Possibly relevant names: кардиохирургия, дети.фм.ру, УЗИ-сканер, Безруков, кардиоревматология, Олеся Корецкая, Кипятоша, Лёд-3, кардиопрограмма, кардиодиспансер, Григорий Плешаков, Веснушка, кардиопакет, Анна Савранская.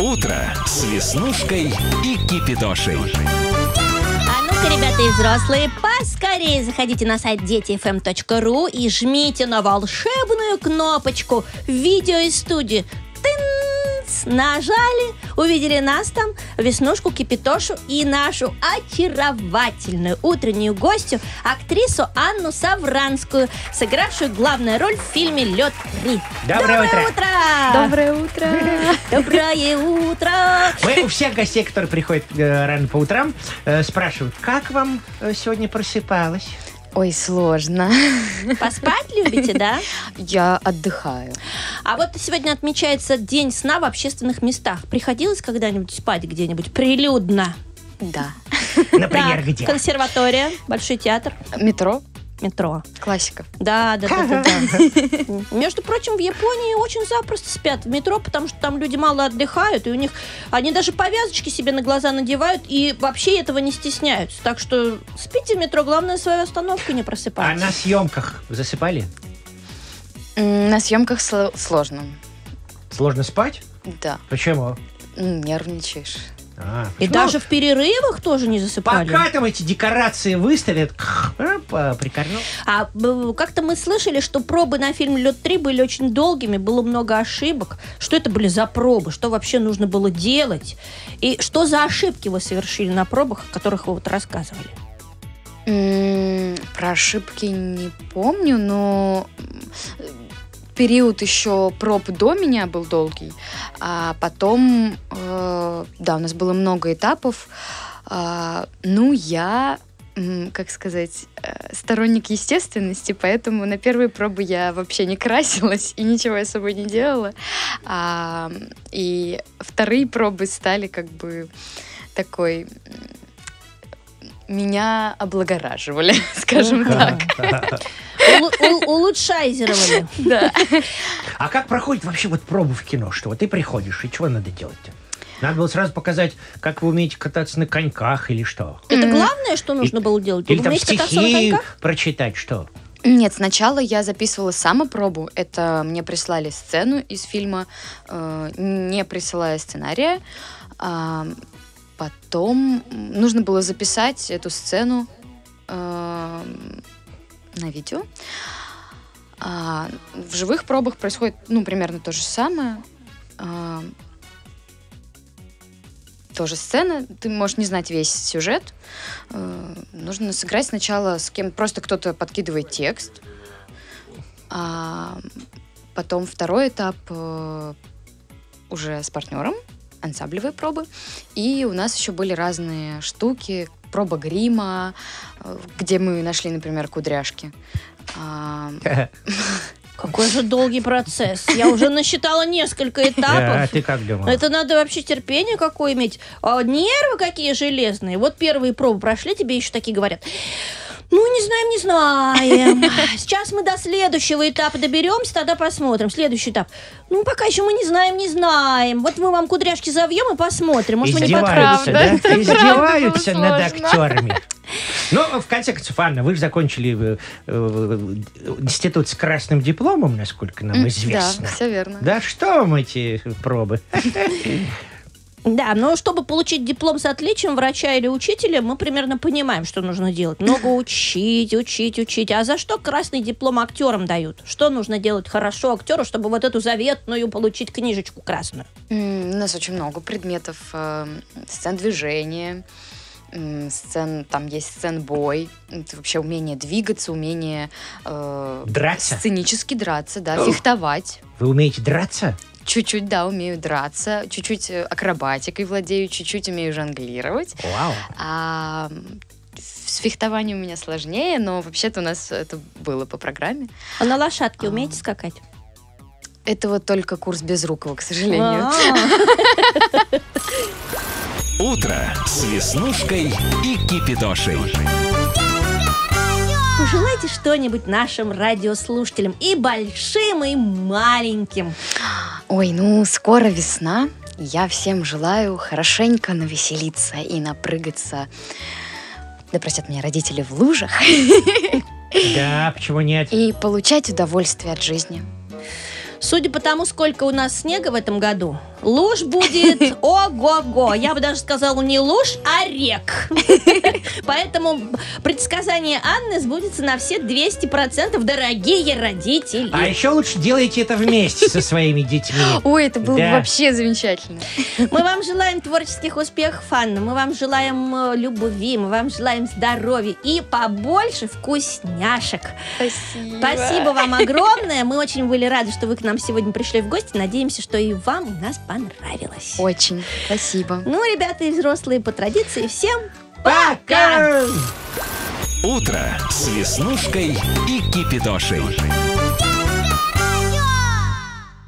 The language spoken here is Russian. Утро с Веснушкой и Кипятошей. Ребята и взрослые, поскорее заходите на сайт дети.фм.ру и жмите на волшебную кнопочку «Видео из студии». Нажали, увидели нас там, Веснушку, Кипятошу и нашу очаровательную утреннюю гостью, актрису Анну Савранскую, сыгравшую главную роль в фильме «Лёд-3». Доброе утро! Доброе утро! Доброе утро! Мы у всех гостей, которые приходят рано по утрам, спрашивают, как вам сегодня просыпалось? Ой, сложно. Поспать любите, да? Я отдыхаю. А вот сегодня отмечается день сна в общественных местах. Приходилось когда-нибудь спать где-нибудь прилюдно? Да. Например, где? Консерватория, Большой театр. Метро. Классика. Да. Между прочим, в Японии очень запросто спят в метро, потому что там люди мало отдыхают, и у них они даже повязочки себе на глаза надевают и вообще этого не стесняются. Так что спите в метро, главное, свою остановку не просыпайтесь. А на съемках засыпали? На съемках сложно. Сложно спать? Да. Почему? Нервничаешь. И даже в перерывах тоже не засыпали. Пока там эти декорации выставят, прикорнул. А как-то мы слышали, что пробы на фильм «Лёд-3» были очень долгими, было много ошибок. Что это были за пробы? Что вообще нужно было делать? И что за ошибки вы совершили на пробах, о которых вы вот рассказывали? Про ошибки не помню, но... Период еще проб до меня был долгий, а потом, у нас было много этапов. Я сторонник естественности, поэтому на первые пробы я вообще не красилась и ничего я с собой не делала. И вторые пробы стали такой... Меня облагораживали, скажем так. Улучшайзировали. Да. А как проходит вообще вот пробу в кино? Что вот ты приходишь, и чего надо делать-то? Надо было сразу показать, как вы умеете кататься на коньках или что? Это главное, что нужно было делать? Или там стихи прочитать, что? Нет, сначала я записывала сама пробу. Это мне прислали сцену из фильма, не присылая сценария. Потом нужно было записать эту сцену на видео. В живых пробах происходит, примерно то же самое. Тоже сцена. Ты можешь не знать весь сюжет. Нужно сыграть сначала с кем. Просто кто-то подкидывает текст. Потом второй этап уже с партнером. Ансамблевые пробы. И у нас еще были разные штуки. Проба грима, где мы нашли, например, кудряшки. Какой же долгий процесс. Я уже насчитала несколько этапов. А ты как думала? Это надо вообще терпение какое иметь. Нервы какие железные. Вот первые пробы прошли, тебе еще такие говорят. Не знаем. Сейчас мы до следующего этапа доберемся, тогда посмотрим. Следующий этап. Пока еще мы не знаем. Вот мы вам кудряшки завьем и посмотрим. Может, мы не подправимся, да? Издеваются над актерами. В конце концов, Анна, вы же закончили институт с красным дипломом, насколько нам известно. Да, все верно. Да что вам эти пробы? Да, но чтобы получить диплом с отличием врача или учителя, мы примерно понимаем, что нужно делать. Много учить. А за что красный диплом актерам дают? Что нужно делать хорошо актеру, чтобы вот эту заветную получить книжечку красную? У нас очень много предметов. Сцен движения, сцен бой. Это вообще умение двигаться, умение... драться? Сценически драться, да, фехтовать. Вы умеете драться? Чуть-чуть, да, умею драться, чуть-чуть акробатикой владею, чуть-чуть умею жонглировать. Вау. С фехтованием у меня сложнее, но вообще-то у нас это было по программе. А на лошадке умеете скакать? Это вот только курс Безрукова, к сожалению. Утро с Веснушкой и Кипятошей. Пожелайте что-нибудь нашим радиослушателям, и большим, и маленьким. Ой, скоро весна. Я всем желаю хорошенько навеселиться и напрыгаться. Да простят меня родители, в лужах. Да, почему нет? И получать удовольствие от жизни. Судя по тому, сколько у нас снега в этом году, луж будет ого-го. Я бы даже сказала, не луж, а рек. Поэтому предсказание Анны сбудется на все 200%, дорогие родители. А еще лучше делайте это вместе со своими детьми. Ой, это было бы вообще замечательно. Мы вам желаем творческих успехов, Анна. Мы вам желаем любви, мы вам желаем здоровья и побольше вкусняшек. Спасибо. Спасибо вам огромное. Мы очень были рады, что вы к нам сегодня пришли в гости. Надеемся, что и вам у нас понравилось. Очень. Спасибо. Ну, ребята и взрослые, по традиции, всем пока! Утро с Веснушкой и Кипятошей.